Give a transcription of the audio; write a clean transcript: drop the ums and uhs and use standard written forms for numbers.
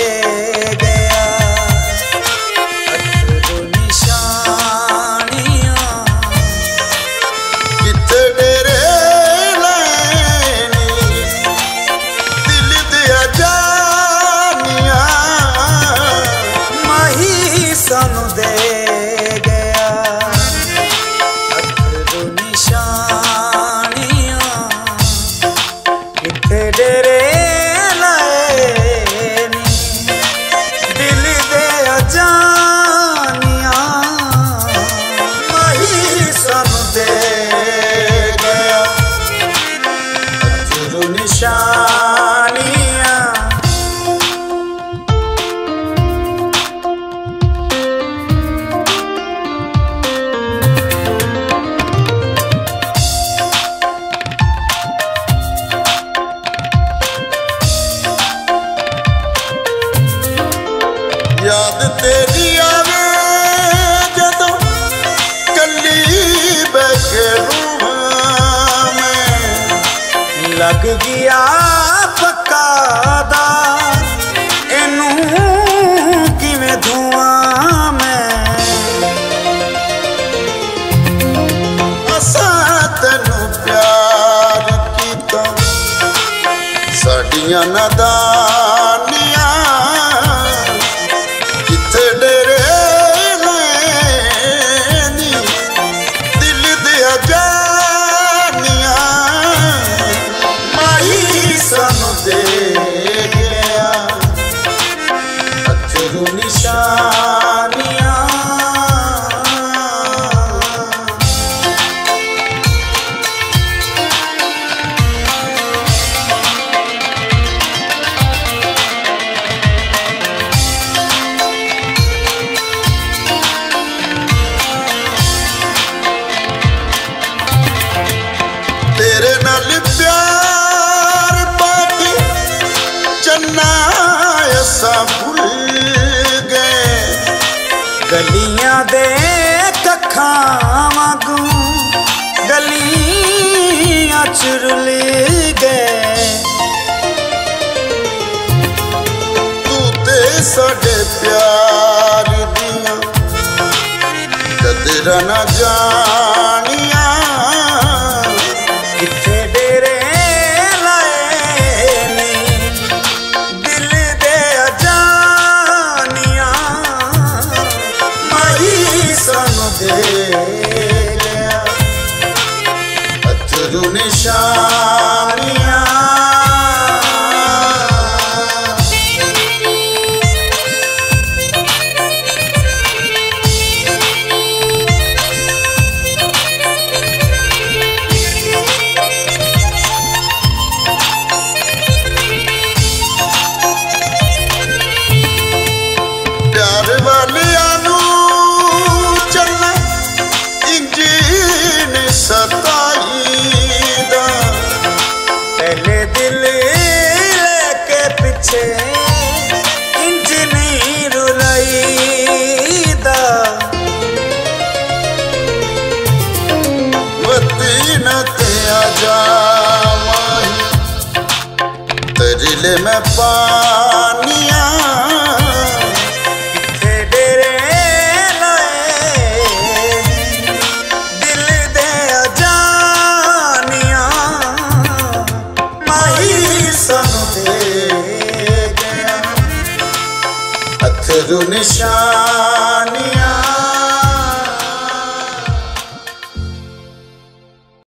गया। अथरू निशानियां कितने रे लैनी दिल दिया जानिया माही सानू दे गया। अथरू निशानियां कितने रे याद तेरी आवे जदों कली बैठे रूहां में लग गया पक्का दा इनू किवें धुआं में असां तैनू प्यार कीता साडियां नादानियां गलियां दे कखा वागू गलियां चुरल गए तू ते साडे प्यार दियां कदरां ना जानिया किथे डेरे लाए नी दिल दे अजानिया गया। अथरू निशानियां प्यार वाले इंजनी रुलाई दा वतीना ते आजावाही तरिले में पानिया किथे डेरे लाए दिल दे अजानिया माही सानू दे। अथरू निशानियां।